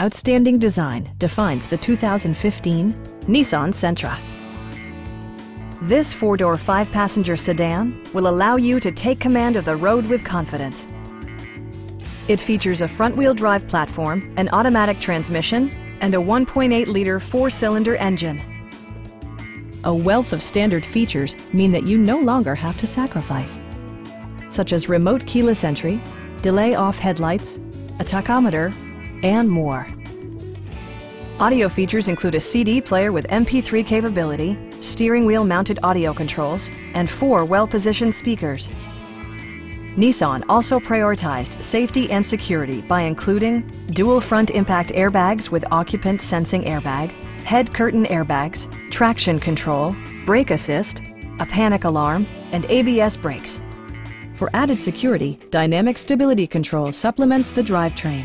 Outstanding design defines the 2015 Nissan Sentra. This four-door, five-passenger sedan will allow you to take command of the road with confidence. It features a front-wheel drive platform, an automatic transmission, and a 1.8-liter four-cylinder engine. A wealth of standard features mean that you no longer have to sacrifice, such as remote keyless entry, delay-off headlights, a tachometer, and more. Audio features include a CD player with MP3 capability, steering wheel mounted audio controls, and four well-positioned speakers. Nissan also prioritized safety and security by including dual front impact airbags with occupant sensing airbag, head curtain airbags, traction control, brake assist, a panic alarm, and ABS brakes. For added security, dynamic stability control supplements the drivetrain.